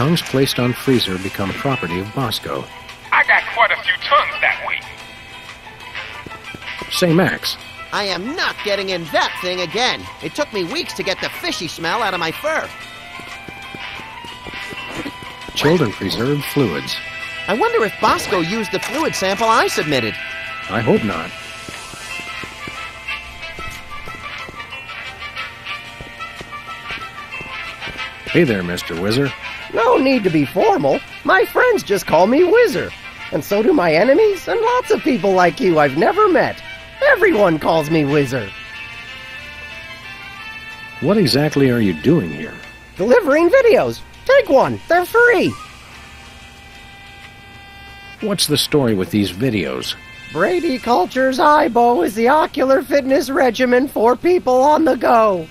tongues placed on freezer become property of Bosco. I got quite a few tongues that week. Say, Max. I am not getting in that thing again. It took me weeks to get the fishy smell out of my fur. Children preserved fluids. I wonder if Bosco used the fluid sample I submitted. I hope not. Hey there, Mr. Whizzer. No need to be formal. My friends just call me Whizzer. And so do my enemies and lots of people like you I've never met. Everyone calls me Whizzer. What exactly are you doing here? Delivering videos. Take one. They're free. What's the story with these videos? Brady Culture's IBO is the ocular fitness regimen for people on the go.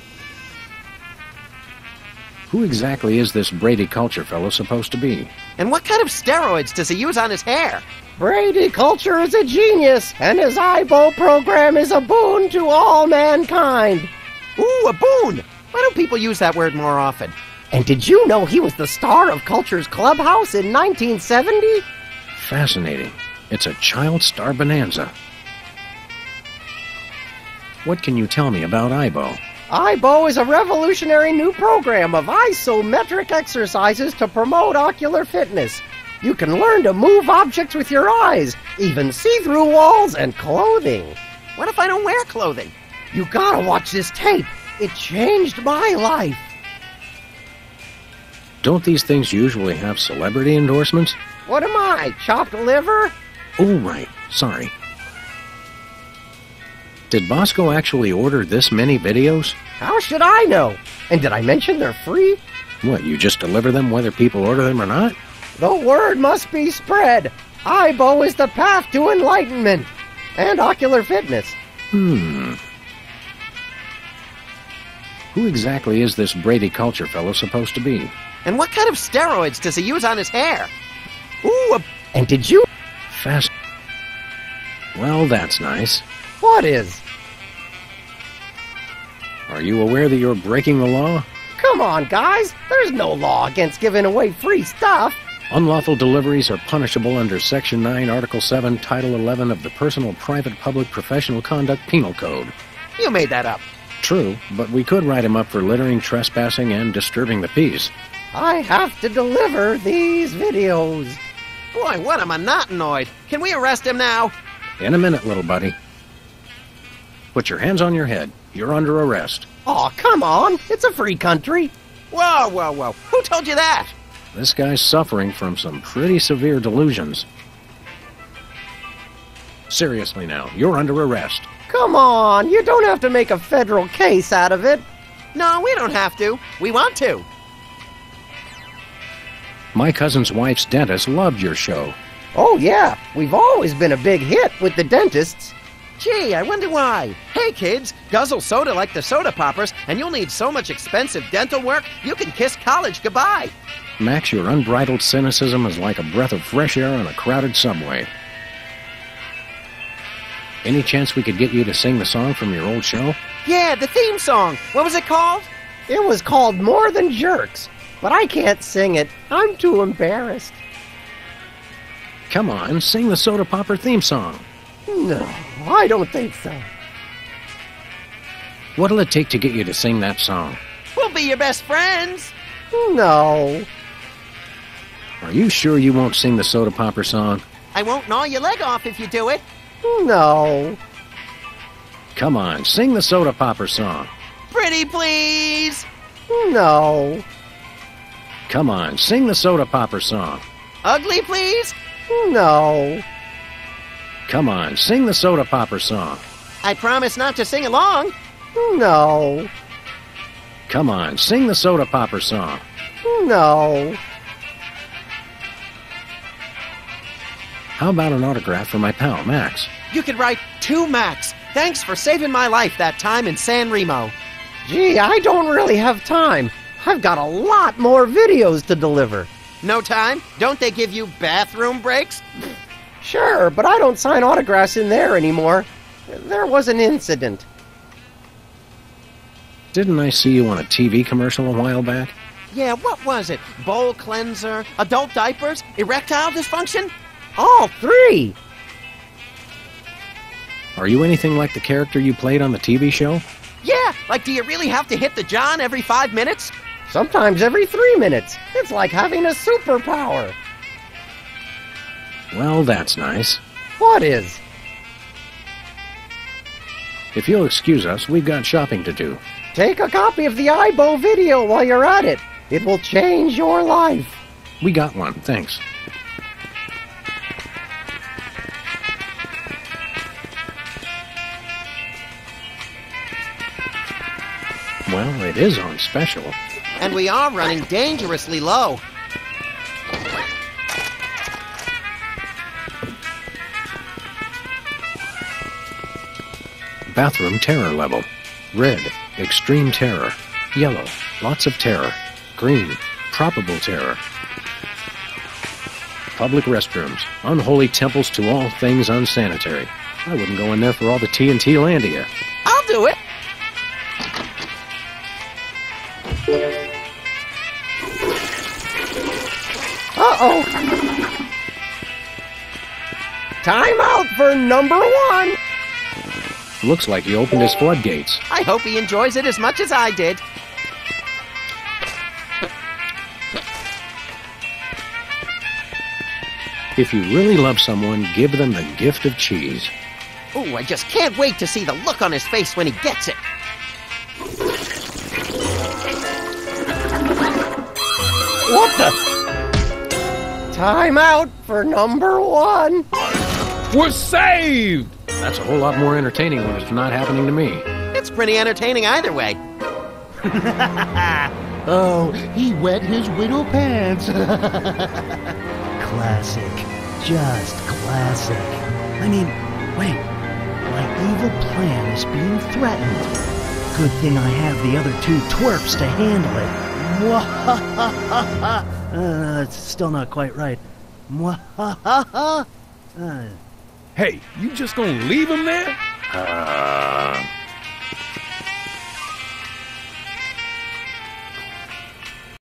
Who exactly is this Brady Culture fellow supposed to be? And what kind of steroids does he use on his hair? Brady Culture is a genius, and his IBO program is a boon to all mankind. Ooh, a boon! Why don't people use that word more often? And did you know he was the star of Culture's Clubhouse in 1970? Fascinating. It's a child star bonanza. What can you tell me about IBO? IBO is a revolutionary new program of isometric exercises to promote ocular fitness. You can learn to move objects with your eyes, even see-through walls and clothing. What if I don't wear clothing? You gotta watch this tape. It changed my life. Don't these things usually have celebrity endorsements? What am I, chopped liver? Oh, right. Sorry. Did Bosco actually order this many videos? How should I know? And did I mention they're free? What, you just deliver them whether people order them or not? The word must be spread. IBO is the path to enlightenment and ocular fitness. Who exactly is this Brady Culture fellow supposed to be? And what kind of steroids does he use on his hair? Ooh, and did you... Fast... Well, that's nice. What is? Are you aware that you're breaking the law? Come on, guys. There's no law against giving away free stuff. Unlawful deliveries are punishable under Section 9, Article 7, Title 11 of the Personal Private Public Professional Conduct Penal Code. You made that up. True, but we could write him up for littering, trespassing, and disturbing the peace. I have to deliver these videos. Boy, what a monotonoid. Can we arrest him now? In a minute, little buddy. Put your hands on your head. You're under arrest. Aw, come on. It's a free country. Whoa, whoa, whoa. Who told you that? This guy's suffering from some pretty severe delusions. Seriously now, you're under arrest. Come on. You don't have to make a federal case out of it. No, we don't have to. We want to. My cousin's wife's dentist loved your show. Oh, yeah. We've always been a big hit with the dentists. Gee, I wonder why. Hey, kids, guzzle soda like the Soda Poppers, and you'll need so much expensive dental work, you can kiss college goodbye. Max, your unbridled cynicism is like a breath of fresh air on a crowded subway. Any chance we could get you to sing the song from your old show? Yeah, the theme song. What was it called? It was called More Than Jerks, but I can't sing it. I'm too embarrassed. Come on, sing the Soda Popper theme song. No, I don't think so. What'll it take to get you to sing that song? We'll be your best friends. No. Are you sure you won't sing the Soda Popper song? I won't gnaw your leg off if you do it. No. Come on, sing the Soda Popper song. Pretty please. No. Come on, sing the Soda Popper song. Ugly please. No. Come on, sing the Soda Popper song. I promise not to sing along. No. Come on, sing the Soda Popper song. No. How about an autograph for my pal, Max? You could write to Max. Thanks for saving my life that time in San Remo. Gee, I don't really have time. I've got a lot more videos to deliver. No time? Don't they give you bathroom breaks? Sure, but I don't sign autographs in there anymore. There was an incident. Didn't I see you on a TV commercial a while back? Yeah, what was it? Bowl cleanser, adult diapers, erectile dysfunction? All three! Are you anything like the character you played on the TV show? Yeah, like do you really have to hit the John every 5 minutes? Sometimes every 3 minutes. It's like having a superpower. Well, that's nice. What is? If you'll excuse us, we've got shopping to do. Take a copy of the iBow video while you're at it. It will change your life. We got one, thanks. Well, it is on special. And we are running dangerously low. Bathroom terror level. Red, extreme terror. Yellow, lots of terror. Green, probable terror. Public restrooms, unholy temples to all things unsanitary. I wouldn't go in there for all the TNT landia. I'll do it! Uh-oh! Time out for number one! Looks like he opened his floodgates. I hope he enjoys it as much as I did. If you really love someone, give them the gift of cheese. Oh, I just can't wait to see the look on his face when he gets it. What the? Time out for number one. We're saved! That's a whole lot more entertaining when it's not happening to me. It's pretty entertaining either way. Oh, he wet his widow pants. Classic. Just classic. I mean, wait. My evil plan is being threatened. Good thing I have the other two twerps to handle it. It's still not quite right. Hey, you just gonna leave him there?